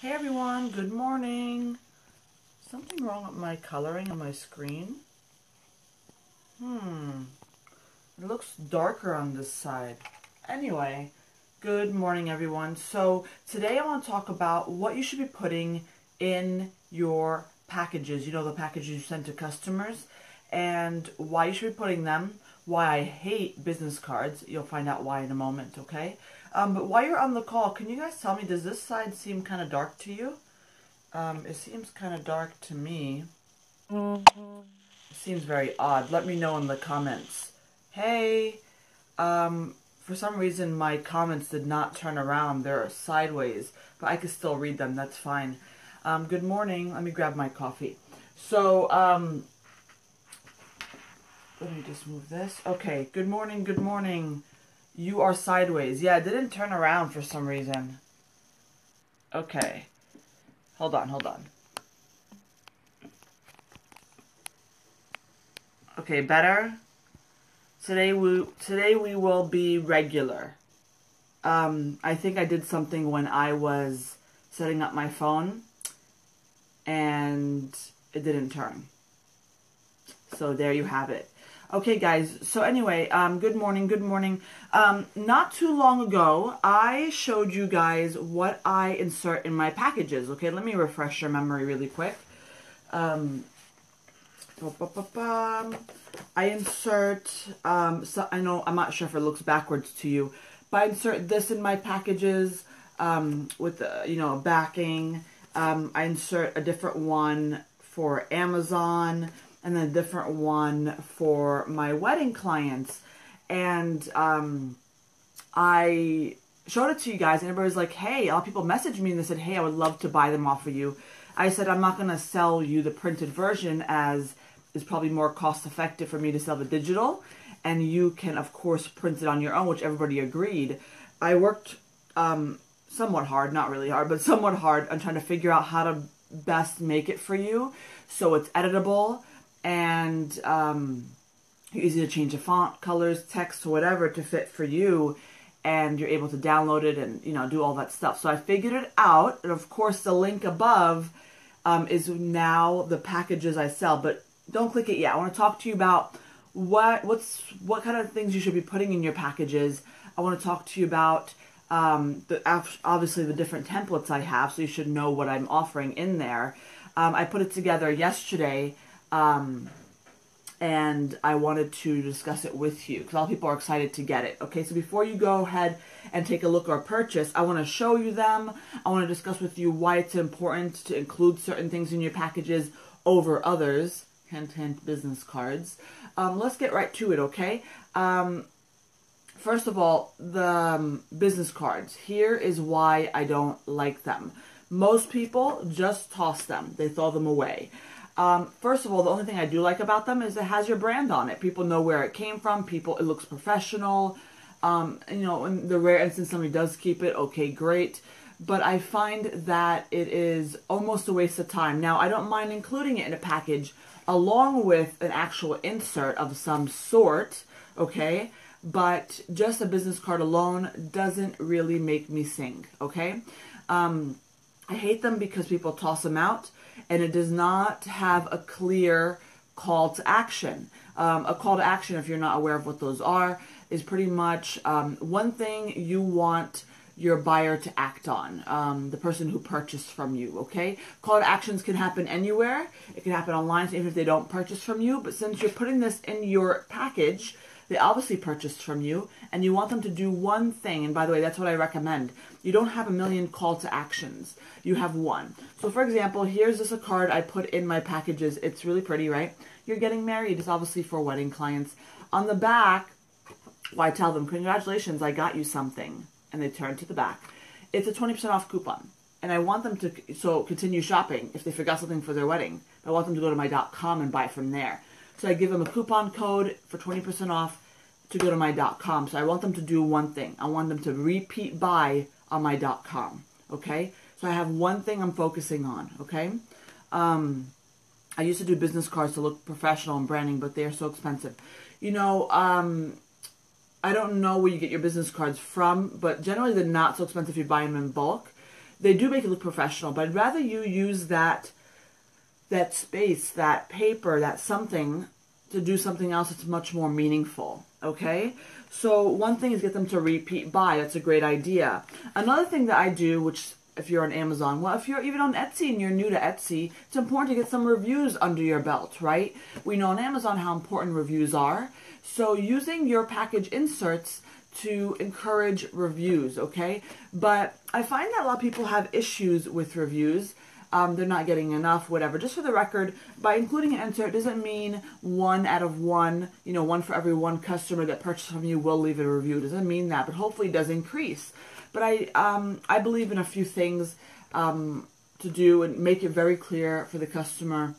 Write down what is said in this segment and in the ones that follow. Hey everyone, good morning. Something wrong with my coloring on my screen. It looks darker on this side. Anyway, good morning everyone. So today I want to talk about what you should be putting in your packages, you know, the packages you send to customers, and why you should be putting them, why I hate business cards. You'll find out why in a moment, okay? But while you're on the call, can you guys tell me, does this side seem kind of dark to you? It seems kind of dark to me. It seems very odd. Let me know in the comments. Hey! For some reason, my comments did not turn around. They're sideways, but I could still read them. That's fine. Good morning. Let me grab my coffee. So, let me just move this. Okay, good morning, good morning. You are sideways. Yeah, it didn't turn around for some reason. Okay. Hold on. Okay, better. Today we will be regular. I think I did something when I was setting up my phone and it didn't turn. So there you have it. Okay guys, so anyway, good morning. Not too long ago, I showed you guys what I insert in my packages. Okay, let me refresh your memory really quick. I insert, so I know I'm not sure if it looks backwards to you, but I insert this in my packages with, you know, backing. I insert a different one for Amazon, and a different one for my wedding clients. And I showed it to you guys, and everybody's like, hey, a lot of people messaged me and they said, hey, I would love to buy them off of you. I said, I'm not gonna sell you the printed version, as it's probably more cost effective for me to sell the digital, and you can of course print it on your own, which everybody agreed. I worked somewhat hard, not really hard, but somewhat hard on trying to figure out how to best make it for you so it's editable, and easy to change the font, colors, text, whatever to fit for you, and you're able to download it and, you know, do all that stuff. So I figured it out, and of course the link above is now the packages I sell, but don't click it yet. I want to talk to you about what kind of things you should be putting in your packages. I want to talk to you about obviously the different templates I have, so you should know what I'm offering in there. I put it together yesterday, and I wanted to discuss it with you because a lot of people are excited to get it. Okay, so before you go ahead and take a look or purchase, I want to show you them. I want to discuss with you why it's important to include certain things in your packages over others. Hint, business cards. Let's get right to it, okay? First of all, the business cards. Here is why I don't like them. Most people just toss them. They throw them away. First of all, the only thing I do like about them is it has your brand on it. People know where it came from. It looks professional. You know, in the rare instance somebody does keep it, okay, great. But I find that it is almost a waste of time. Now, I don't mind including it in a package along with an actual insert of some sort, okay? But just a business card alone doesn't really make me sing, okay? I hate them because people toss them out, and it does not have a clear call to action. A call to action, if you're not aware of what those are, is pretty much one thing you want your buyer to act on, the person who purchased from you, okay? Call to actions can happen anywhere. It can happen online, even if they don't purchase from you, but since you're putting this in your package, they obviously purchased from you, and you want them to do one thing. And by the way, that's what I recommend. You don't have a million call to actions. You have one. So for example, here's just a card I put in my packages. It's really pretty, right? You're getting married. It's obviously for wedding clients. On the back, well, I tell them, congratulations, I got you something. And they turn to the back. It's a 20% off coupon. And I want them to continue shopping if they forgot something for their wedding. I want them to go to my.com and buy from there. So I give them a coupon code for 20% off to go to my.com. So I want them to do one thing. I want them to repeat buy on my.com, okay? So I have one thing I'm focusing on, okay? I used to do business cards to look professional and branding, but they are so expensive. You know, I don't know where you get your business cards from, but generally they're not so expensive if you buy them in bulk. They do make it look professional, but I'd rather you use that space, that paper, that something to do something else that's much more meaningful, okay? So one thing is get them to repeat buy. That's a great idea. Another thing that I do, which if you're on Amazon, well, if you're even on Etsy and you're new to Etsy, it's important to get some reviews under your belt, right? We know on Amazon how important reviews are. So using your package inserts to encourage reviews, okay? But I find that a lot of people have issues with reviews. They're not getting enough, whatever. Just for the record, by including an insert doesn't mean one out of one, you know, one for every one customer that purchased from you will leave a review. It doesn't mean that, but hopefully it does increase. But I believe in a few things to do and make it very clear for the customer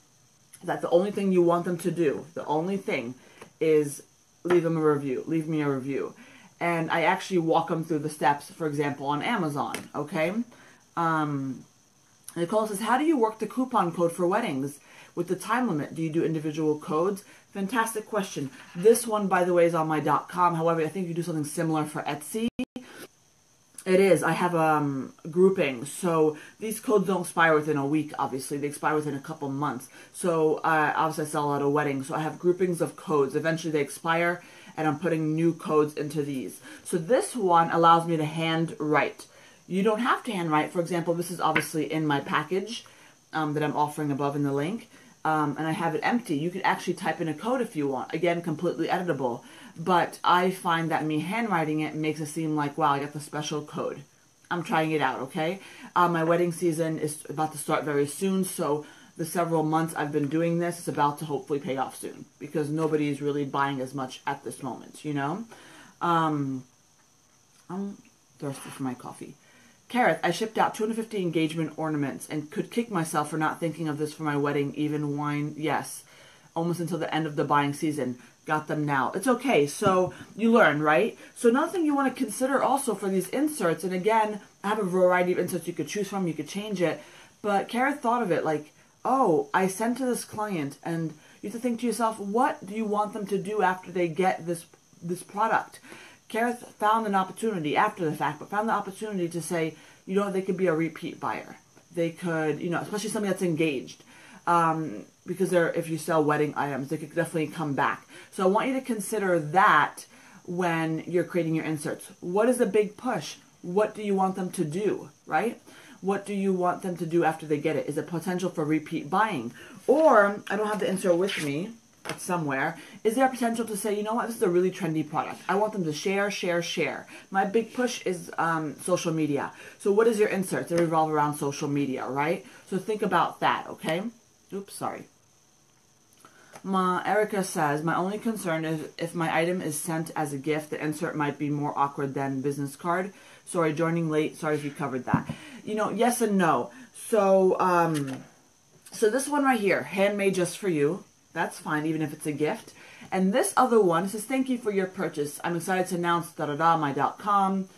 that the only thing you want them to do, the only thing is leave them a review, leave me a review. And I actually walk them through the steps, for example, on Amazon, okay? Nicole says, how do you work the coupon code for weddings with the time limit? Do you do individual codes? Fantastic question. This one, by the way, is on my .com. However, I think you do something similar for Etsy. It is. I have grouping. So these codes don't expire within a week, obviously. They expire within a couple months. So obviously I sell a lot of weddings. So I have groupings of codes. Eventually they expire, and I'm putting new codes into these. So this one allows me to hand write. You don't have to handwrite. For example, this is obviously in my package that I'm offering above in the link, and I have it empty. You could actually type in a code if you want. Again, completely editable, but I find that me handwriting it makes it seem like, wow, I got the special code. I'm trying it out, okay? My wedding season is about to start very soon, so the several months I've been doing this is about to hopefully pay off soon because nobody's really buying as much at this moment, you know? I'm thirsty for my coffee. Kareth, I shipped out 250 engagement ornaments and could kick myself for not thinking of this for my wedding, even wine, yes, almost until the end of the buying season. Got them now. It's okay. So you learn, right? So another thing you want to consider also for these inserts, and again, I have a variety of inserts you could choose from, you could change it, but Kareth thought of it like, oh, I sent to this client, and you have to think to yourself, what do you want them to do after they get this product? Kareth found an opportunity after the fact, but found the opportunity to say, you know, they could be a repeat buyer. They could, you know, especially somebody that's engaged, because they're, if you sell wedding items, they could definitely come back. So I want you to consider that when you're creating your inserts. What is the big push? What do you want them to do, right? What do you want them to do after they get it? Is it potential for repeat buying? Or, I don't have the insert with me, somewhere, is there a potential to say, you know what, this is a really trendy product. I want them to share, share, share. My big push is social media. So what is your insert? They revolve around social media, right? So think about that, okay? Oops, sorry. Erica says, my only concern is if my item is sent as a gift, the insert might be more awkward than business card. Sorry, joining late. Sorry if you covered that. You know, yes and no. So, so this one right here, handmade just for you. That's fine, even if it's a gift. And this other one says, thank you for your purchase. I'm excited to announce my .com.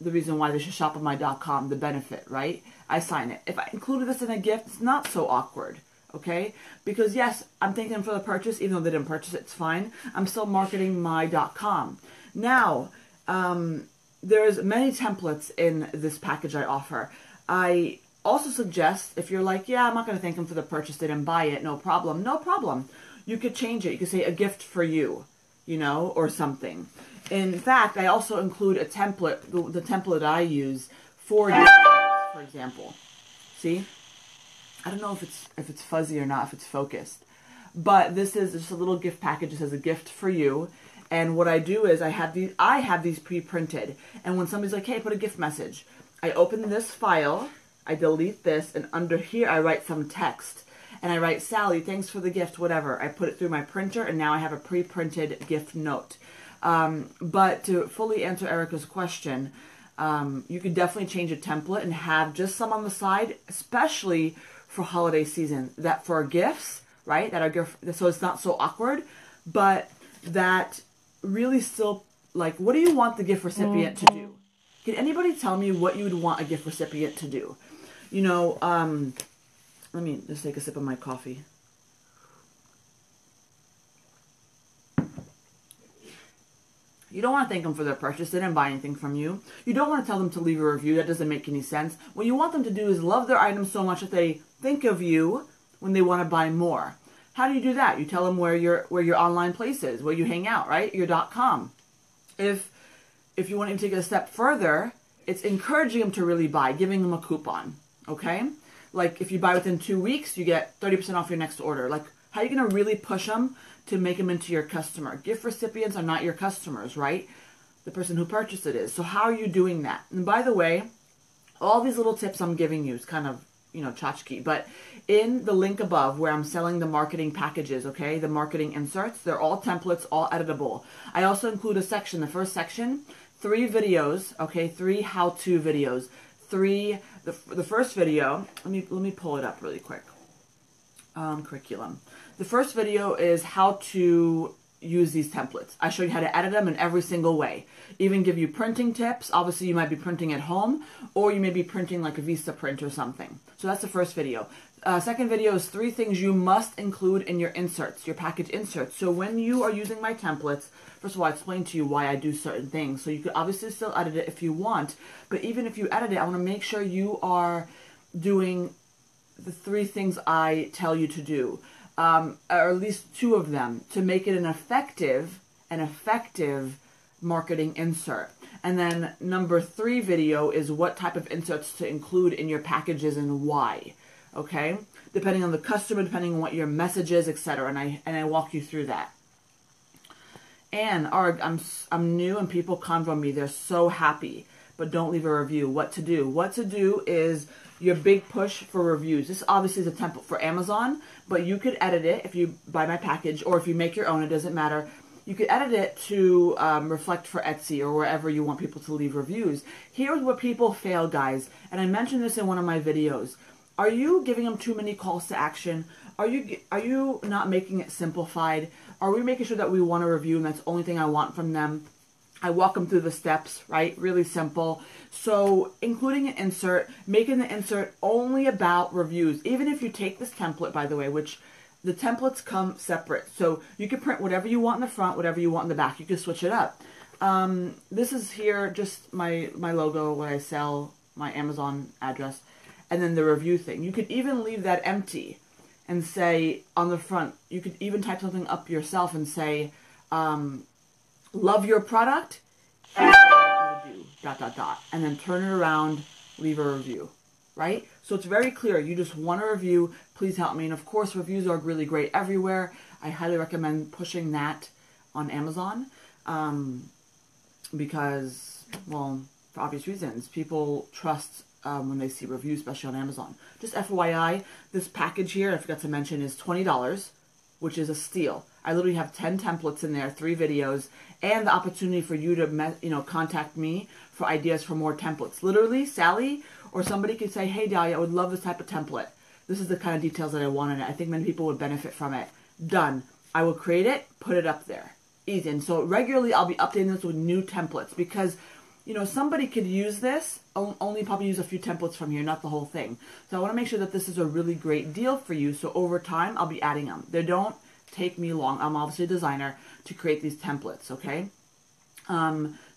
The reason why they should shop on my .com, the benefit, right? I sign it. If I included this in a gift, it's not so awkward, okay? Because yes, I'm thanking them for the purchase, even though they didn't purchase it, it's fine. I'm still marketing my .com. Now, there's many templates in this package I offer. I also suggest, if you're like, yeah, I'm not going to thank them for the purchase, they didn't buy it, no problem, no problem. You could change it. You could say a gift for you, you know, or something. In fact, I also include a template, the template I use for you, for example. See? I don't know if it's fuzzy or not, if it's focused. But this is just a little gift package. It says a gift for you. And what I do is I have these pre-printed. And when somebody's like, hey, put a gift message, I open this file, I delete this, and under here I write some text. And I write, Sally, thanks for the gift, whatever. I put it through my printer, and now I have a pre-printed gift note. But to fully answer Erica's question, you could definitely change a template and have just some on the side, especially for holiday season, that for gifts, right? That are gift, so it's not so awkward, but that really still, like, what do you want the gift recipient to do? Can anybody tell me what you would want a gift recipient to do? You know, let me just take a sip of my coffee. You don't want to thank them for their purchase. They didn't buy anything from you. You don't want to tell them to leave a review. That doesn't make any sense. What you want them to do is love their item so much that they think of you when they want to buy more. How do you do that? You tell them where your online place is, where you hang out, right? Your .com. If you want to take it a step further, it's encouraging them to really buy, giving them a coupon, okay? Like if you buy within 2 weeks, you get 30% off your next order. Like, how are you going to really push them to make them into your customer? Gift recipients are not your customers, right? The person who purchased it is. So how are you doing that? And by the way, all these little tips I'm giving you is kind of, you know, tchotchke, but in the link above where I'm selling the marketing packages, okay, the marketing inserts, they're all templates, all editable. I also include a section, the first section, 3 videos, okay, 3 how-to videos. The first video, let me pull it up really quick. Curriculum. The first video is how to use these templates. I show you how to edit them in every single way. Even give you printing tips. Obviously, you might be printing at home, or you may be printing like a Vista print or something. So that's the first video. Second video is 3 things you must include in your inserts, your package inserts. So when you are using my templates, first of all, I explain to you why I do certain things. So you could obviously still edit it if you want, but even if you edit it, I want to make sure you are doing the 3 things I tell you to do. Or at least 2 of them, to make it an effective marketing insert. And then number 3 video is what type of inserts to include in your packages and why, okay? Depending on the customer, depending on what your message is, etc. And I walk you through that. And I'm new and people come from me. They're so happy, but don't leave a review. What to do? What to do is your big push for reviews. This obviously is a template for Amazon, but you could edit it if you buy my package or if you make your own, it doesn't matter. You could edit it to reflect for Etsy or wherever you want people to leave reviews. Here's where people fail, guys, and I mentioned this in one of my videos. Are you giving them too many calls to action? Are you not making it simplified? Are we making sure that we want a review and that's the only thing I want from them? I walk them through the steps, right? Really simple. So including an insert, making the insert only about reviews. Even if you take this template, by the way, which the templates come separate. So you can print whatever you want in the front, whatever you want in the back. You can switch it up. This is here, just my logo, what I sell, my Amazon address, and then the review thing. You could even leave that empty and say on the front, you could even type something up yourself and say, love your product, ... and then turn it around, leave a review, right? So it's very clear. You just want a review. Please help me. And of course, reviews are really great everywhere. I highly recommend pushing that on Amazon because, well, for obvious reasons, people trust when they see reviews, especially on Amazon. Just FYI, this package here, I forgot to mention, is $20, which is a steal. I literally have 10 templates in there, 3 videos, and the opportunity for you to, you know, contact me for ideas for more templates. Literally, Sally or somebody could say, hey, Dalia, I would love this type of template. This is the kind of details that I want in it. I think many people would benefit from it. Done. I will create it, put it up there. Easy. And so regularly I'll be updating this with new templates because, you know, somebody could use this, only probably use a few templates from here, not the whole thing. So I want to make sure that this is a really great deal for you. So over time, I'll be adding them. They don't take me long. I'm obviously a designer to create these templates, okay?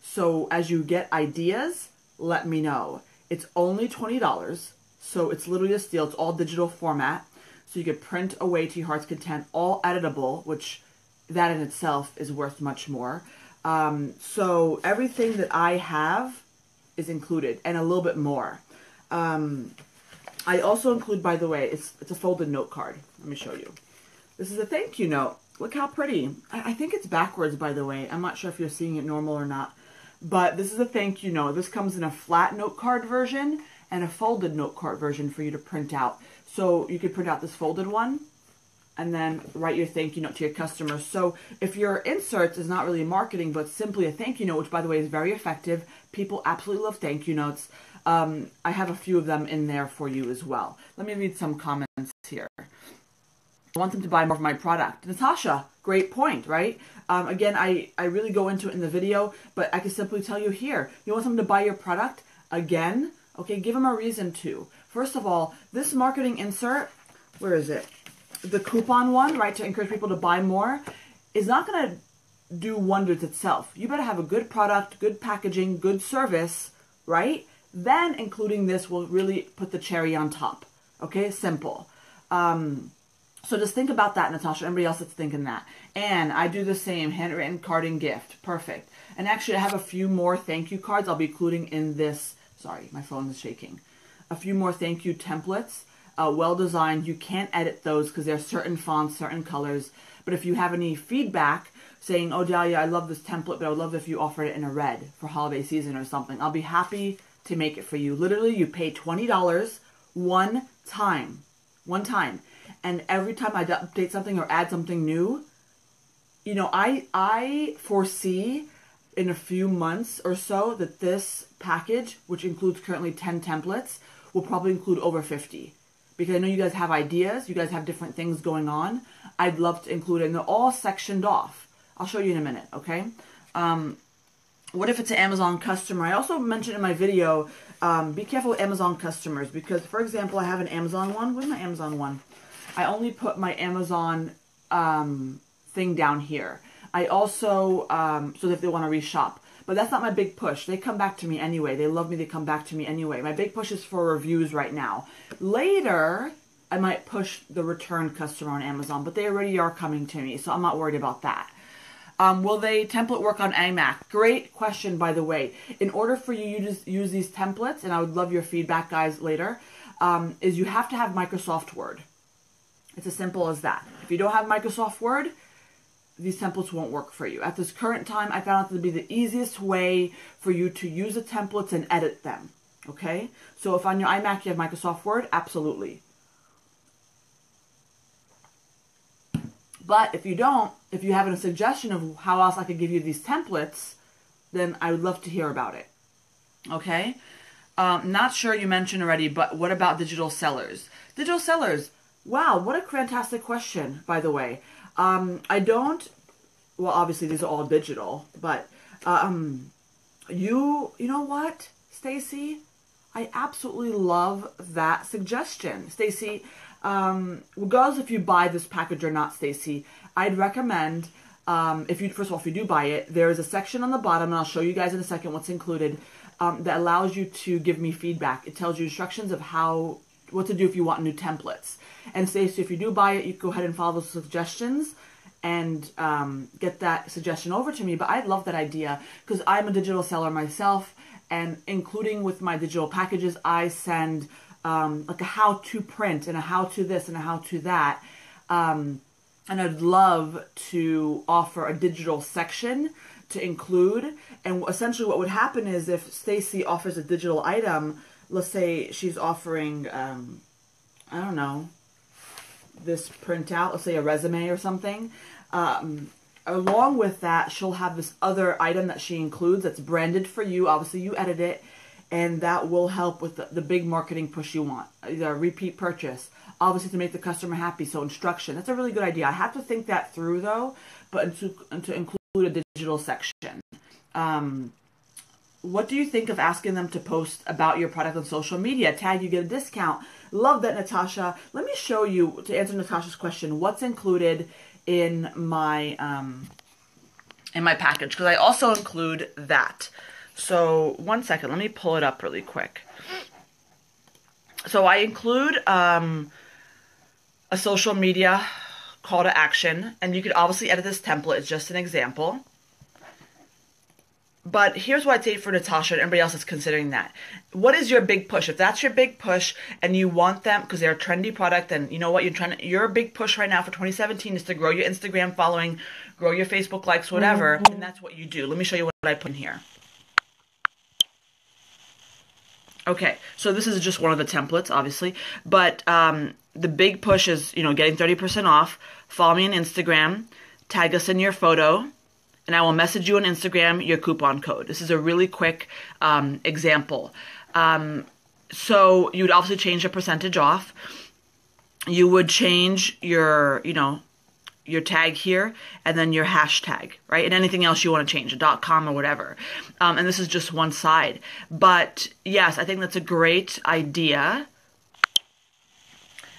So as you get ideas, let me know. It's only $20, so it's literally a steal. It's all digital format, so you can print away to your heart's content, all editable, which that in itself is worth much more. So everything that I have is included and a little bit more. I also include, by the way, it's a folded note card. Let me show you. This is a thank you note. Look how pretty. I think it's backwards, by the way. I'm not sure if you're seeing it normal or not. But this is a thank you note. This comes in a flat note card version and a folded note card version for you to print out. So you could print out this folded one and then write your thank you note to your customers. So if your inserts is not really marketing, but simply a thank you note, which by the way is very effective. People absolutely love thank you notes. I have a few of them in there for you as well. Let me read some comments here. I want them to buy more of my product. Natasha, great point, right? Again, I really go into it in the video, but I can simply tell you here, you want them to buy your product again? Okay, give them a reason to. First of all, this marketing insert, where is it? The coupon one, right, to encourage people to buy more, is not going to do wonders itself. You better have a good product, good packaging, good service, right? Then including this will really put the cherry on top. Okay, simple. So just think about that, Natasha. Everybody else that's thinking that. And I do the same, handwritten card and gift. Perfect. And actually I have a few more thank you cards I'll be including in this. Sorry, my phone is shaking. A few more thank you templates. Well designed. You can't edit those because there are certain fonts, certain colors. But if you have any feedback saying, oh, Dalia, I love this template, but I would love if you offered it in a red for holiday season or something, I'll be happy to make it for you. Literally, you pay $20 one time. And every time I update something or add something new, you know, I foresee in a few months or so that this package, which includes currently 10 templates, will probably include over 50. Because I know you guys have ideas, you guys have different things going on. I'd love to include it, and they're all sectioned off. I'll show you in a minute, okay? What if it's an Amazon customer? I also mentioned in my video, be careful with Amazon customers, because, for example, I have an Amazon one. Where's my Amazon one? I only put my Amazon thing down here. I also, so if they want to reshop. But that's not my big push. They come back to me anyway. They love me. They come back to me anyway. My big push is for reviews right now. Later, I might push the return customer on Amazon, but they already are coming to me, so I'm not worried about that. Will they template work on iMac? Great question, by the way. In order for you to use these templates, and I would love your feedback, guys, later, is you have to have Microsoft Word. It's as simple as that. If you don't have Microsoft Word, these templates won't work for you. At this current time, I found out to be the easiest way for you to use the templates and edit them, okay? So if on your iMac you have Microsoft Word, absolutely. But if you don't, if you have a suggestion of how else I could give you these templates, then I would love to hear about it, okay? Not sure you mentioned already, but what about digital sellers? Digital sellers, wow, what a fantastic question, by the way. I don't, well, obviously these are all digital, but, you know what, Stacy? I absolutely love that suggestion. Stacy, regardless if you buy this package or not, Stacy, I'd recommend, first of all, if you do buy it, there is a section on the bottom, and I'll show you guys in a second what's included, that allows you to give me feedback. It tells you instructions of how, what to do if you want new templates. And Stacy, if you do buy it, you go ahead and follow those suggestions and get that suggestion over to me. But I love that idea because I'm a digital seller myself, and including with my digital packages, I send like a how-to print and a how-to this and a how-to that. And I'd love to offer a digital section to include. And essentially what would happen is if Stacy offers a digital item, let's say she's offering, I don't know, this printout, let's say a resume or something. Along with that, she'll have this other item that she includes that's branded for you. Obviously, you edit it, and that will help with the big marketing push you want, either a repeat purchase, obviously to make the customer happy, so instruction. That's a really good idea. I have to think that through, though, but to include a digital section. What do you think of asking them to post about your product on social media? Tag, you get a discount. Love that, Natasha. Let me show you, to answer Natasha's question, what's included in my package, because I also include that. So one second, let me pull it up really quick. So I include a social media call to action, and you could obviously edit this template. It's just an example. But here's what I'd say for Natasha and everybody else that's considering that. What is your big push? If that's your big push and you want them, because they're a trendy product, and you know what, your big push right now for 2017 is to grow your Instagram following, grow your Facebook likes, whatever, and that's what you do. Let me show you what I put in here. Okay, so this is just one of the templates, obviously. But the big push is, you know, getting 30% off, follow me on Instagram, tag us in your photo, and I will message you on Instagram your coupon code. This is a really quick example. So you'd obviously change the percentage off. You would change your, you know, your tag here, and then your hashtag, right? And anything else you want to change, .com or whatever. And this is just one side. But yes, I think that's a great idea.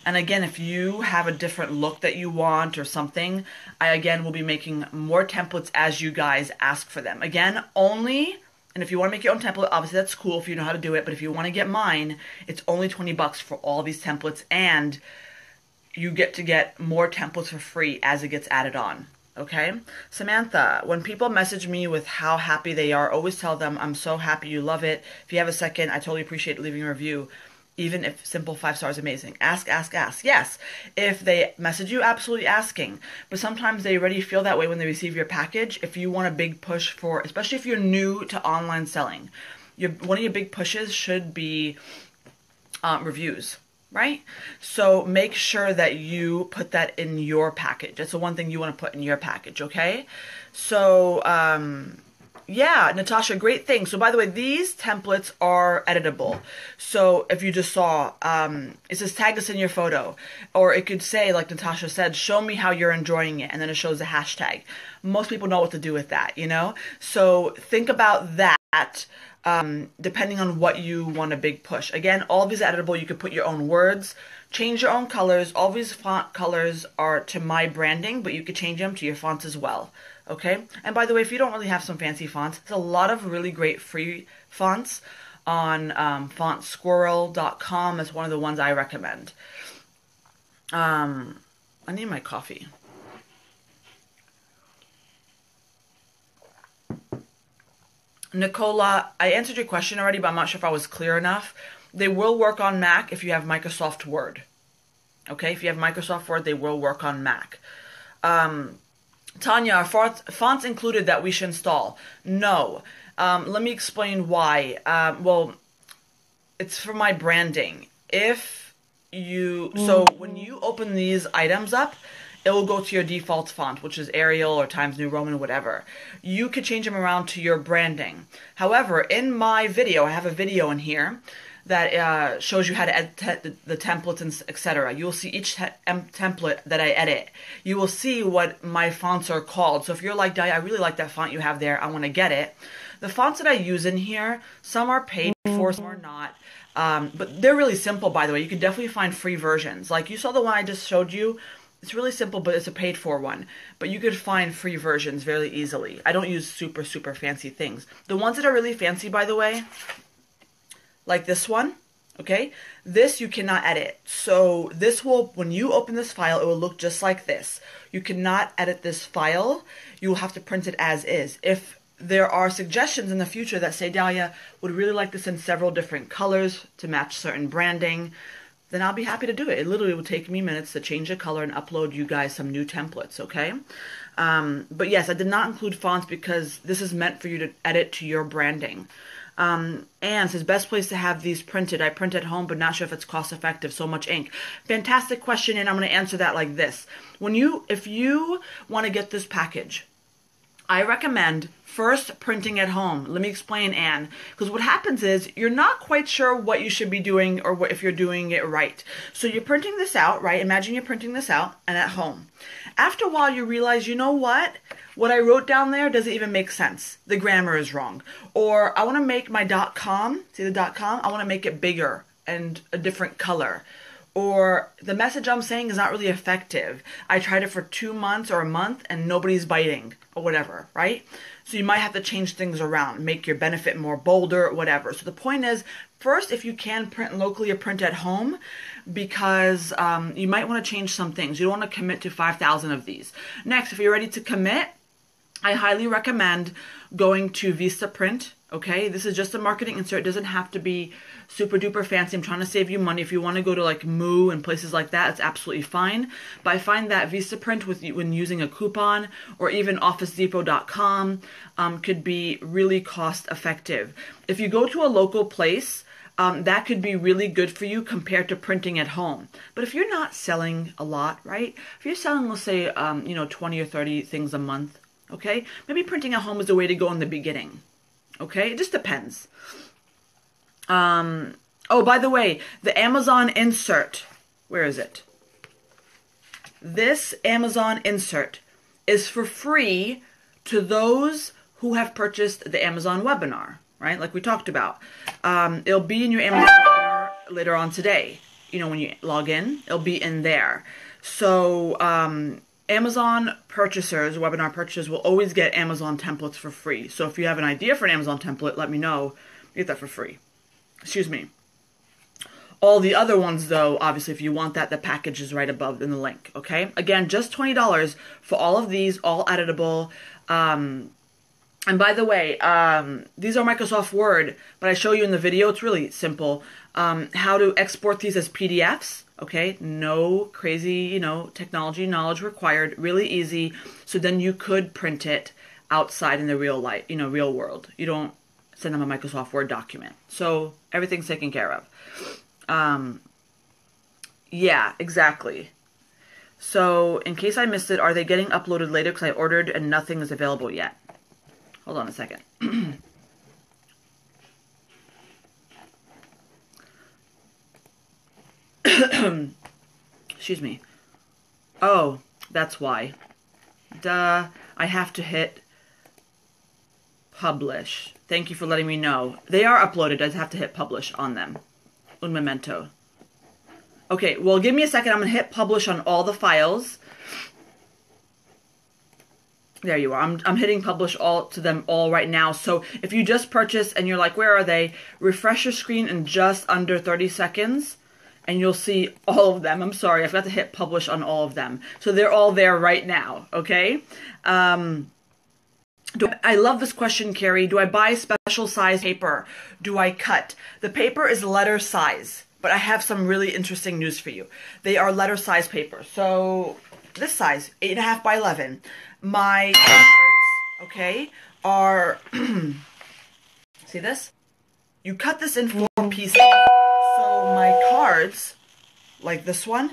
And again, if you have a different look that you want or something, I again will be making more templates as you guys ask for them. Again, only, and if you want to make your own template, obviously that's cool if you know how to do it, but if you want to get mine, it's only $20 for all these templates, and you get to get more templates for free as it gets added on. Okay? Samantha, when people message me with how happy they are, always tell them, I'm so happy you love it. If you have a second, I totally appreciate leaving a review. Even if simple 5 stars, amazing. Ask. Yes, if they message you, absolutely asking. But sometimes they already feel that way when they receive your package. If you want a big push for, especially if you're new to online selling, one of your big pushes should be reviews, right? So make sure that you put that in your package. That's the one thing you want to put in your package, okay? So, yeah, Natasha, great thing. So by the way, these templates are editable. So if you just saw, it says tag us in your photo, or it could say, like Natasha said, show me how you're enjoying it, and then it shows a hashtag. Most people know what to do with that, you know? So think about that depending on what you want a big push. Again, all of these are editable. You could put your own words, change your own colors. All these font colors are to my branding, but you could change them to your fonts as well. Okay, and by the way, if you don't really have some fancy fonts, there's a lot of really great free fonts on fontsquirrel.com. It's one of the ones I recommend. I need my coffee. Nicola, I answered your question already, but I'm not sure if I was clear enough. They will work on Mac if you have Microsoft Word. Okay, if you have Microsoft Word, they will work on Mac. Tanya, are fonts included that we should install? No. Let me explain why. Well, it's for my branding. If you, so when you open these items up, it will go to your default font, which is Arial or Times New Roman, whatever. You could change them around to your branding. However, in my video, I have a video in here that shows you how to edit the templates and etc. You will see each template that I edit. You will see what my fonts are called. So if you're like, Dalia, I really like that font you have there, I want to get it. The fonts that I use in here, some are paid for, some are not. But they're really simple, by the way. You can definitely find free versions. Like you saw the one I just showed you. It's really simple, but it's a paid for one. But you could find free versions very easily. I don't use super, super fancy things. The ones that are really fancy, by the way, like this one, okay? This you cannot edit. So this will, when you open this file, it will look just like this. You cannot edit this file. You will have to print it as is. If there are suggestions in the future that say, Dalia, would really like this in several different colors to match certain branding, then I'll be happy to do it. It literally will take me minutes to change the color and upload you guys some new templates, okay? But yes, I did not include fonts because this is meant for you to edit to your branding. Anne says, best place to have these printed. I print at home, but not sure if it's cost effective. So much ink. Fantastic question, and I'm going to answer that like this. If you want to get this package, I recommend first printing at home. Let me explain, Anne, because what happens is you're not quite sure what you should be doing or if you're doing it right. So you're printing this out, right? Imagine you're printing this out and at home. After a while, you realize, you know what I wrote down there doesn't even make sense. The grammar is wrong. Or I want to make my .com, see the .com? I want to make it bigger and a different color. Or the message I'm saying is not really effective. I tried it for 2 months or a month and nobody's biting or whatever, right? So you might have to change things around, make your benefit more bolder, whatever. So the point is, first, if you can print locally or print at home, because you might want to change some things. You don't want to commit to 5,000 of these. Next, if you're ready to commit, I highly recommend going to Vistaprint. Okay, this is just a marketing insert. It doesn't have to be super duper fancy. I'm trying to save you money. If you want to go to like Moo and places like that, it's absolutely fine. But I find that Vistaprint when using a coupon or even OfficeDepot.com could be really cost effective. If you go to a local place, that could be really good for you compared to printing at home. But if you're not selling a lot, right? If you're selling, let's say, 20 or 30 things a month, okay? Maybe printing at home is the way to go in the beginning. Okay, it just depends. Oh, by the way, the Amazon insert, where is it? This Amazon insert is for free to those who have purchased the Amazon webinar, right? Like we talked about. It'll be in your Amazon webinar later on today. you know, when you log in, it'll be in there. So Amazon purchasers, webinar purchasers, will always get Amazon templates for free. So if you have an idea for an Amazon template, let me know. You get that for free. Excuse me. All the other ones, though, obviously, if you want that, the package is right above in the link, okay? Again, just $20 for all of these, all editable. And by the way, these are Microsoft Word, but I show you in the video, it's really simple, how to export these as PDFs, okay? No crazy, you know, technology knowledge required, really easy. So then you could print it outside in the real life, you know, real world. You don't send them a Microsoft Word document. So everything's taken care of. Yeah, exactly. So in case I missed it, are they getting uploaded later? Because I ordered and nothing is available yet. Hold on a second. Excuse me. Oh, that's why. Duh. I have to hit publish. Thank you for letting me know. They are uploaded. I have to hit publish on them. Un momento. Okay, well, give me a second. I'm going to hit publish on all the files. There you are. I'm hitting publish all to them all right now. So if you just purchased and you're like, where are they? Refresh your screen in just under 30 seconds and you'll see all of them. I'm sorry. I forgot to hit publish on all of them. So they're all there right now. Okay. I love this question, Carrie. Do I buy special size paper? Do I cut? The paper is letter size, but I have some really interesting news for you. They are letter size paper. So this size, 8.5 by 11. My cards, okay, are, see this? You cut this in 4 pieces. So my cards, like this one,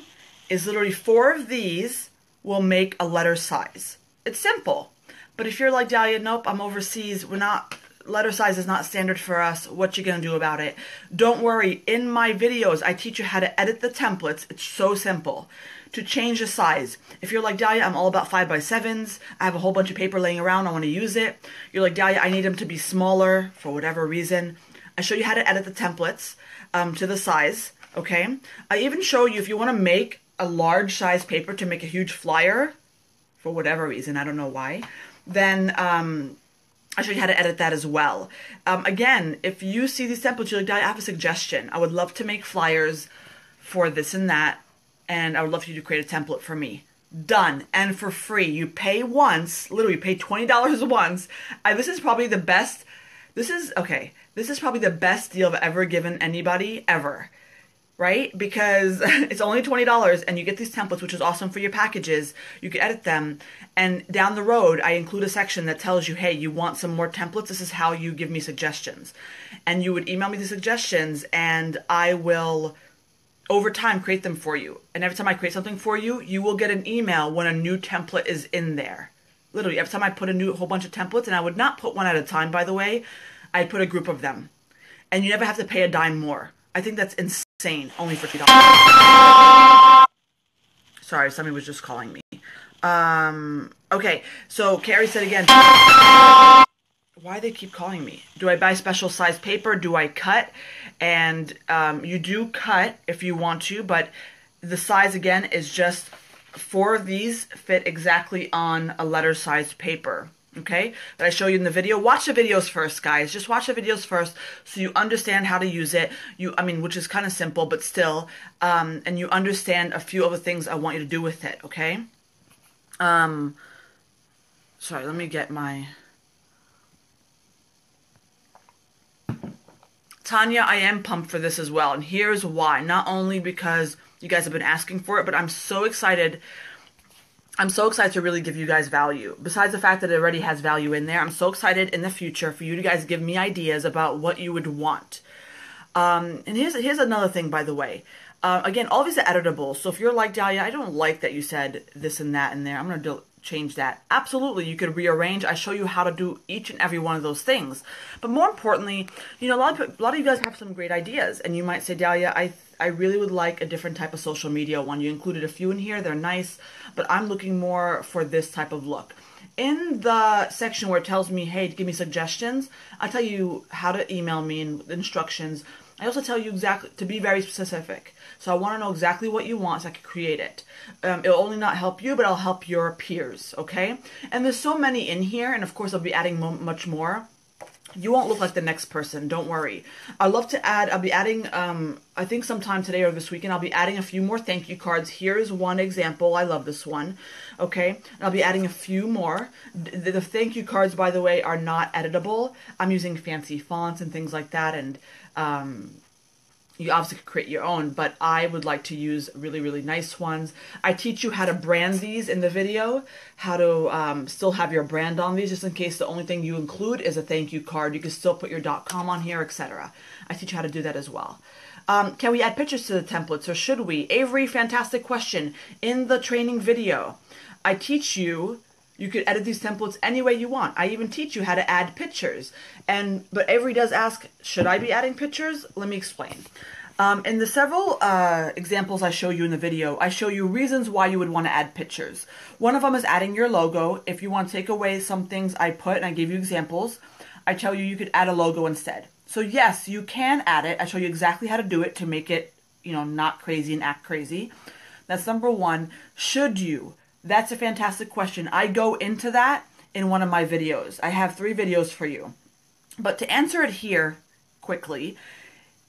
is literally 4 of these will make a letter size. It's simple. But if you're like, Dalia, nope, I'm overseas, we're not, letter size is not standard for us, what you gonna do about it? Don't worry, in my videos, I teach you how to edit the templates, it's so simple, to change the size. If you're like, Dalia, I'm all about 5 by 7s, I have a whole bunch of paper laying around, I wanna use it. You're like, Dalia, I need them to be smaller for whatever reason. I show you how to edit the templates to the size, okay? I even show you if you wanna make a large size paper to make a huge flyer, for whatever reason, I don't know why, then I show you how to edit that as well. Again, if you see these templates, you're like, I have a suggestion. I would love to make flyers for this and that, and I would love for you to create a template for me. Done, and for free. You pay once, literally pay $20 once. This is probably the best, this is probably the best deal I've ever given anybody ever, right? Because it's only $20 and you get these templates, which is awesome for your packages. You can edit them. And down the road, I include a section that tells you, hey, you want some more templates? This is how you give me suggestions. And you would email me the suggestions and I will, over time, create them for you. And every time I create something for you, you will get an email when a new template is in there. Literally, every time I put a new whole bunch of templates, and I would not put one at a time, by the way, I'd put a group of them. And you never have to pay a dime more. I think that's insane. Only for $2. Sorry, somebody was just calling me. Okay, so Carrie said again, why they keep calling me? Do I buy special size paper? Do I cut? And you do cut if you want to, but the size again is just 4 of these fit exactly on a letter sized paper. Okay, that I show you in the video. Watch the videos first, guys. Just watch the videos first so you understand how to use it. Which is kind of simple, but still, and you understand a few other things I want you to do with it, okay? Sorry, let me get my... Tanya, I am pumped for this as well, and here's why. Not only because you guys have been asking for it, but I'm so excited... to really give you guys value. Besides the fact that it already has value in there, I'm so excited in the future for you to guys give me ideas about what you would want. And here's another thing, by the way. Again, all these are editable. So if you're like, Dalia, I don't like that you said this and that in there. I'm going to change that. Absolutely, you could rearrange. I show you how to do each and every one of those things. But more importantly, you know, a lot of you guys have some great ideas. And you might say, Dalia, I really would like a different type of social media one. You included a few in here. They're nice, but I'm looking more for this type of look. In the section where it tells me, hey, give me suggestions, I tell you how to email me and instructions. I I also tell you exactly to be very specific. So I want to know exactly what you want so I can create it. It'll only not help you, but it'll help your peers, okay? And there's so many in here, and of course I'll be adding much more. You won't look like the next person, don't worry. I love to add, I'll be adding, I think sometime today or this weekend, I'll be adding a few more thank you cards. Here's one example. I love this one. Okay. And I'll be adding a few more. The thank you cards, by the way, are not editable. I'm using fancy fonts and things like that. And, you obviously could create your own, but I would like to use really, really nice ones. I teach you how to brand these in the video, how to still have your brand on these, just in case the only thing you include is a thank you card. You can still put your .com on here, etc. I teach you how to do that as well. Can we add pictures to the templates, or should we? Avery, fantastic question. In the training video, I teach you. You could edit these templates any way you want. I even teach you how to add pictures. But Avery does ask, should I be adding pictures? Let me explain. In the several examples I show you in the video, I show you reasons why you would want to add pictures. One of them is adding your logo. If you want to take away some things I put, and I gave you examples, I tell you you could add a logo instead. So yes, you can add it. I show you exactly how to do it to make it, you know, not crazy and act crazy. That's number one. Should you? That's a fantastic question. I go into that in one of my videos. I have 3 videos for you. But to answer it here quickly,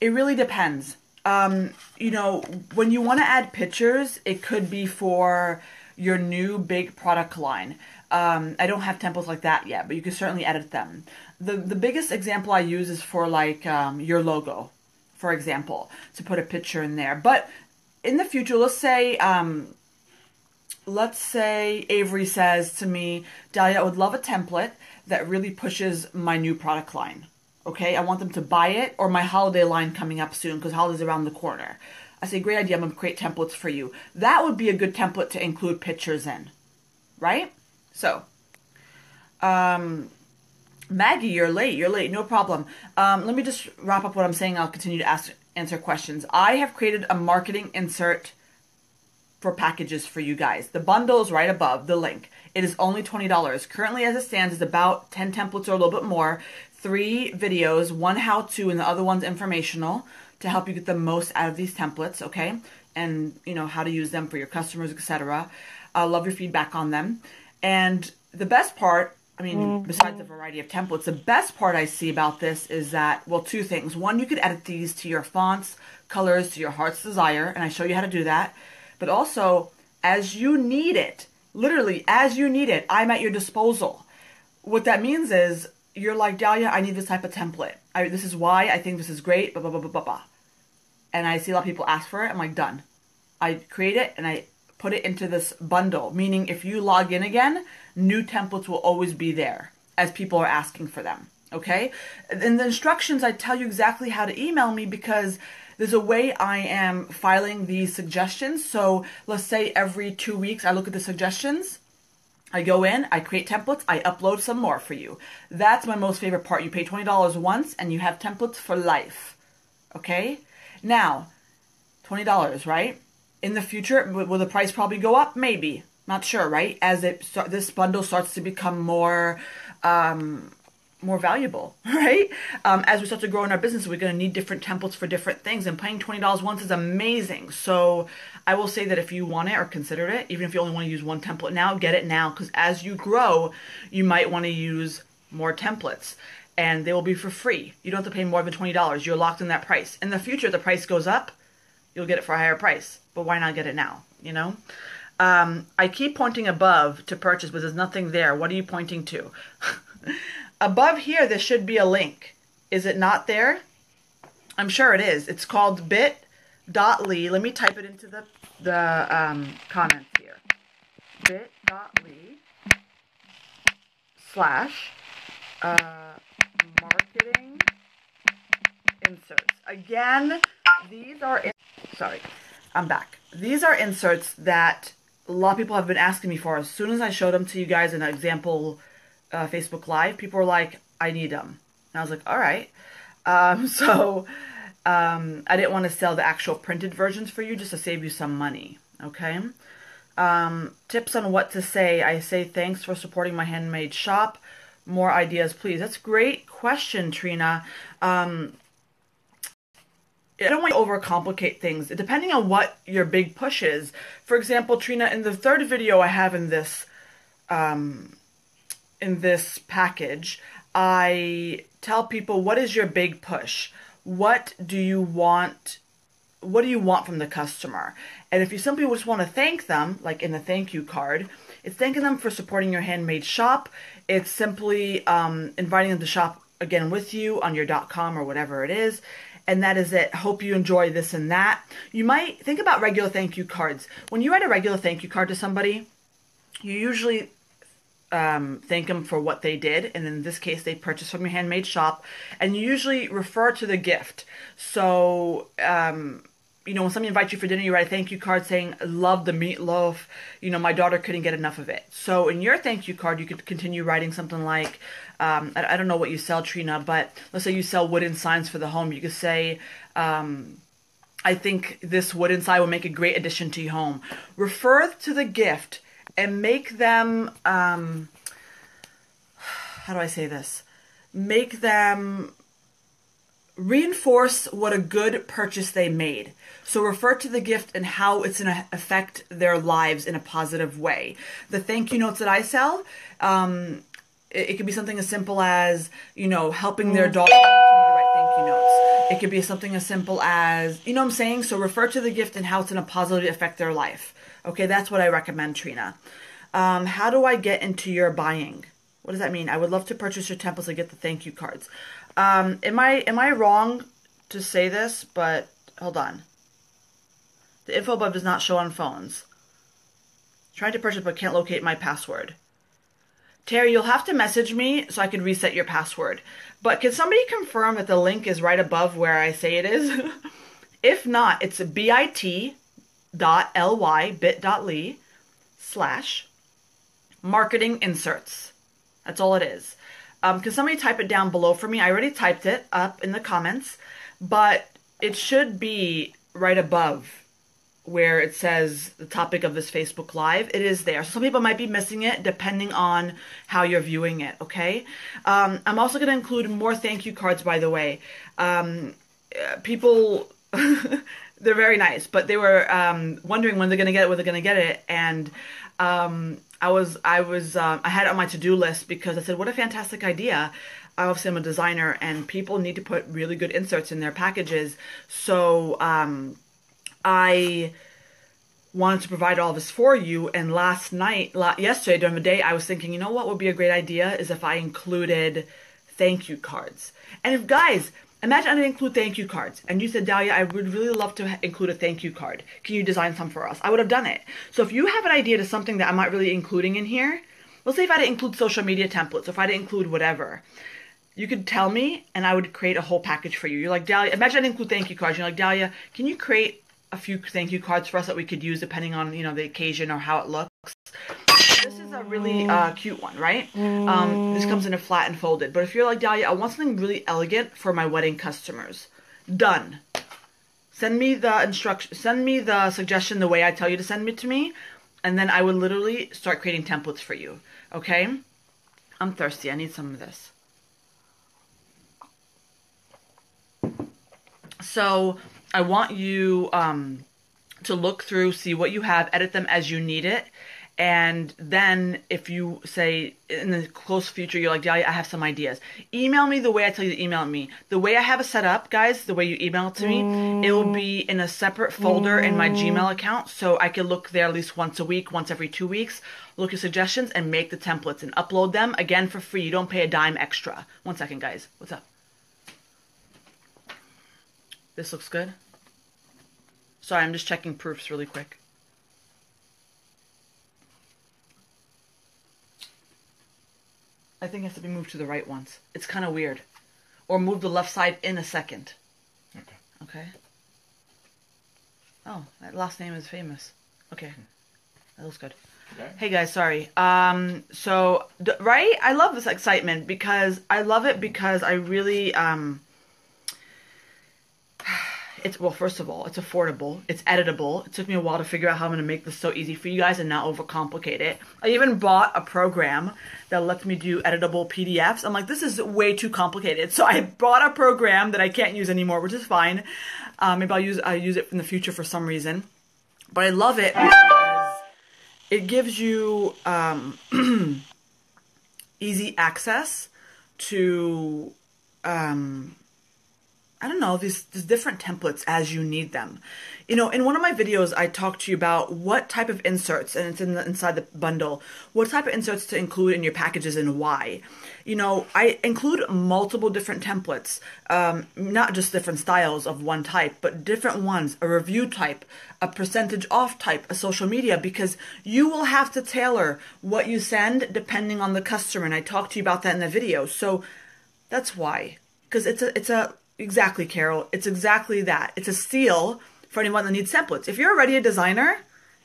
it really depends. You know, when you want to add pictures, it could be for your new big product line. I don't have templates like that yet, but you can certainly edit them. The biggest example I use is for like your logo, for example, to put a picture in there. But in the future, let's say Avery says to me, Dalia, I would love a template that really pushes my new product line. Okay, I want them to buy it, or my holiday line coming up soon because holiday's around the corner. I say, great idea, I'm going to create templates for you. That would be a good template to include pictures in, right? So, Maggie, you're late, no problem. Let me just wrap up what I'm saying. I'll continue to answer questions. I have created a marketing insert for packages for you guys. The bundle is right above the link. It is only $20. Currently as it stands is about 10 templates or a little bit more, 3 videos, one how-to and the other one's informational to help you get the most out of these templates, okay? And you know how to use them for your customers, etc. I love your feedback on them. And the best part, I mean, besides the variety of templates, the best part I see about this is that, well, 2 things. One, you could edit these to your fonts, colors, to your heart's desire, and I show you how to do that. But also, as you need it, literally, as you need it, I'm at your disposal. What that means is, you're like, Dalia, I need this type of template. This is why, I think this is great, blah, blah, blah, blah, blah, blah. And I see a lot of people ask for it, I'm like, done. I create it, and I put it into this bundle, meaning if you log in again, new templates will always be there, as people are asking for them, okay? In the instructions, I tell you exactly how to email me, because there's a way I am filing these suggestions. So let's say every 2 weeks I look at the suggestions, I go in, I create templates, I upload some more for you. That's my most favorite part. You pay $20 once and you have templates for life, okay? Now, $20, right? In the future, will the price probably go up? Maybe, not sure, right? As this bundle starts to become more valuable, right? As we start to grow in our business, we're going to need different templates for different things, and paying $20 once is amazing. So I will say that if you want it or consider it, even if you only want to use one template now, get it now, because as you grow, you might want to use more templates, and they will be for free. You don't have to pay more than $20. You're locked in that price. In the future, if the price goes up, you'll get it for a higher price, but why not get it now, you know? I keep pointing above to purchase, but there's nothing there. What are you pointing to? Above here, there should be a link. Is it not there? I'm sure it is. It's called bit.ly. Let me type it into the comments here. bit.ly/marketing inserts. Again, these are, sorry, I'm back. These are inserts that a lot of people have been asking me for. As soon as I showed them to you guys in an example Facebook Live, people were like, I need them. And I was like, all right. I didn't want to sell the actual printed versions for you just to save you some money. Okay. Tips on what to say. I say, thanks for supporting my handmade shop. More ideas, please. That's a great question, Trina. I don't want to overcomplicate things, depending on what your big push is. For example, Trina, in the third video I have in this package, I tell people, what is your big push? What do you want? What do you want from the customer? And if you simply just want to thank them, like in a thank you card, it's thanking them for supporting your handmade shop. It's simply inviting them to shop again with you on your .com or whatever it is. And that is it. Hope you enjoy this and that. You might think about regular thank you cards. When you write a regular thank you card to somebody, you usually thank them for what they did. And in this case, they purchased from your handmade shop. And you usually refer to the gift. So, you know, when somebody invites you for dinner, you write a thank you card saying, love the meatloaf. You know, my daughter couldn't get enough of it. So in your thank you card, you could continue writing something like, I don't know what you sell, Trina, but let's say you sell wooden signs for the home. You could say, I think this wooden sign will make a great addition to your home. Refer to the gift and make them, how do I say this? Make them reinforce what a good purchase they made. So refer to the gift and how it's going to affect their lives in a positive way. The thank you notes that I sell, it could be something as simple as, you know, helping their daughter write thank you notes. It could be something as simple as, you know what I'm saying? So refer to the gift and how it's going to positively affect their life. Okay, that's what I recommend, Trina. How do I get into your buying? What does that mean? I would love to purchase your templates and get the thank you cards. Am I wrong to say this? But hold on. The info above does not show on phones. Trying to purchase but can't locate my password. Terry, you'll have to message me so I can reset your password. But can somebody confirm that the link is right above where I say it is? If not, it's bit.ly/marketinginserts. That's all it is. Can somebody type it down below for me? I already typed it up in the comments, but it should be right above where it says the topic of this Facebook Live. It is there. So some people might be missing it depending on how you're viewing it, okay? I'm also going to include more thank you cards, by the way. People, they're very nice, but they were wondering when they're going to get it, where they're going to get it, and I had it on my to-do list because I said, what a fantastic idea. Obviously, I'm a designer, and people need to put really good inserts in their packages. So I wanted to provide all this for you. And yesterday during the day, I was thinking, you know what would be a great idea is if I included thank you cards. And if guys, imagine I didn't include thank you cards. And you said, Dalia, I would really love to include a thank you card. Can you design some for us? I would have done it. So if you have an idea to something that I'm not really including in here, let's say if I didn't include social media templates, if I didn't include whatever, you could tell me and I would create a whole package for you. You're like, Dalia, imagine I didn't include thank you cards. You're like, Dalia, can you create a few thank you cards for us that we could use depending on, you know, the occasion or how it looks? This is a really cute one, right? This comes in a flat and folded. But if you're like, Dalia, I want something really elegant for my wedding customers. Done. Send me the instruction. Send me the suggestion the way I tell you to send it to me, and then I would literally start creating templates for you. Okay? I'm thirsty. I need some of this. So I want you to look through, see what you have, edit them as you need it. And then if you say in the close future, you're like, Dalia, I have some ideas. Email me the way I tell you to email me. The way I have it set up, guys, the way you email it to me, it will be in a separate folder in my Gmail account. So I can look there at least once a week, once every 2 weeks, look at suggestions and make the templates and upload them again for free. You don't pay a dime extra. 1 second, guys. What's up? This looks good. Sorry, I'm just checking proofs really quick. I think it has to be moved to the right once. It's kind of weird. Or move the left side in a second. Okay. Okay. Oh, that last name is famous. Okay. That looks good. Okay. Hey guys, sorry. Right? I love this excitement because I love it because I really, it's, well, first of all, it's affordable, it's editable. It took me a while to figure out how I'm going to make this so easy for you guys and not overcomplicate it. I even bought a program that lets me do editable PDFs. I'm like, this is way too complicated. So I bought a program that I can't use anymore, which is fine. Maybe I'll use it in the future for some reason. But I love it because it gives you easy access to, I don't know, these different templates as you need them. You know, in one of my videos, I talked to you about what type of inserts, and it's in the, inside the bundle, what type of inserts to include in your packages and why. You know, I include multiple different templates, not just different styles of one type, but different ones, a review type, a percentage off type, a social media, because you will have to tailor what you send depending on the customer, and I talked to you about that in the video. So that's why, because it's a exactly, Carol. It's exactly that. It's a steal for anyone that needs templates. If you're already a designer,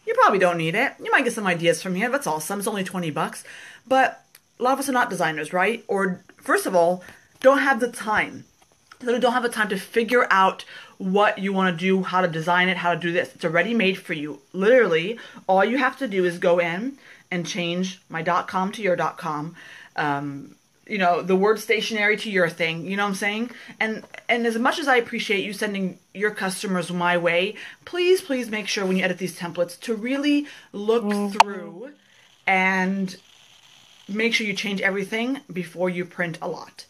you probably don't need it. You might get some ideas from here. That's awesome. It's only 20 bucks. But a lot of us are not designers, right? Or first of all, don't have the time. Literally don't have the time to figure out what you want to do, how to design it, how to do this. It's already made for you. Literally, all you have to do is go in and change my .com to your .com. You know, the word stationery to your thing, you know what I'm saying? And as much as I appreciate you sending your customers my way, please, please make sure when you edit these templates to really look through and make sure you change everything before you print a lot.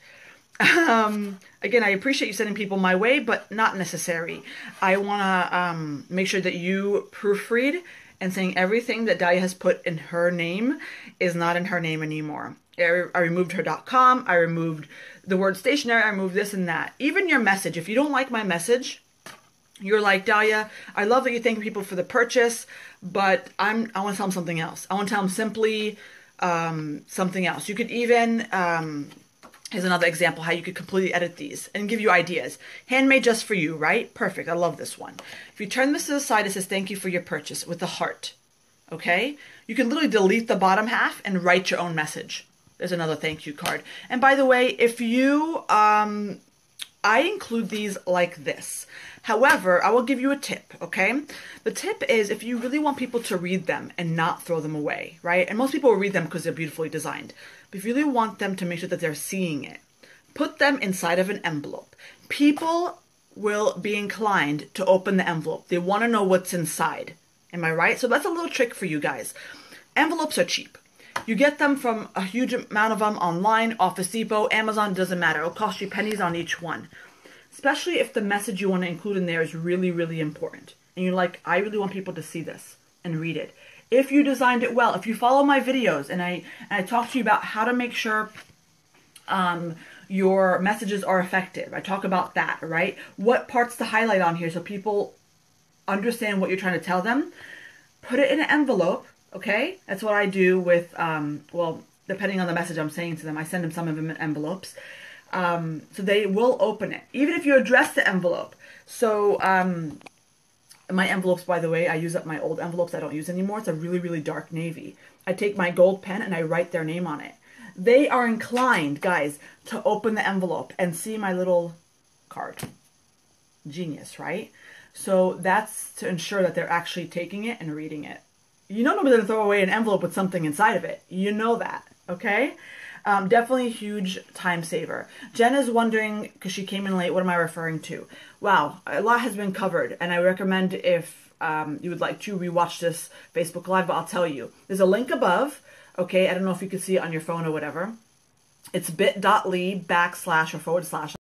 Again, I appreciate you sending people my way, but not necessary. I want to make sure that you proofread and saying everything that Dalia has put in her name is not in her name anymore. I removed her .com, I removed the word stationery, I removed this and that. Even your message, if you don't like my message, you're like, Dalia, I love that you thank people for the purchase, but I want to tell them something else. I want to tell them simply something else. You could even, here's another example, how you could completely edit these and give you ideas. Handmade just for you, right? Perfect, I love this one. If you turn this to the side, it says, thank you for your purchase with the heart, okay? You can literally delete the bottom half and write your own message. There's another thank you card. And by the way, if you, I include these like this. However, I will give you a tip, okay? The tip is if you really want people to read them and not throw them away, right? And most people will read them because they're beautifully designed. But if you really want them to make sure that they're seeing it, put them inside of an envelope. People will be inclined to open the envelope. They want to know what's inside. Am I right? So that's a little trick for you guys. Envelopes are cheap. You get them from a huge amount of them online, Office Depot, Amazon, doesn't matter. It'll cost you pennies on each one. Especially if the message you want to include in there is really, really important. And you're like, I really want people to see this and read it. If you designed it well, if you follow my videos, and I talk to you about how to make sure your messages are effective. I talk about that, right? What parts to highlight on here so people understand what you're trying to tell them. Put it in an envelope. Okay, that's what I do with, well, depending on the message I'm saying to them, I send them some of them in envelopes. So they will open it, even if you address the envelope. So my envelopes, by the way, I use up my old envelopes I don't use anymore. It's a really, really dark navy. I take my gold pen and I write their name on it. They are inclined, guys, to open the envelope and see my little card. Genius, right? So that's to ensure that they're actually taking it and reading it. You know nobody's gonna throw away an envelope with something inside of it. You know that, okay? Definitely a huge time saver. Jen is wondering, because she came in late, what am I referring to? Wow, a lot has been covered, and I recommend if you would like to rewatch this Facebook Live, but I'll tell you. There's a link above, okay? I don't know if you can see it on your phone or whatever. It's bit.ly / or /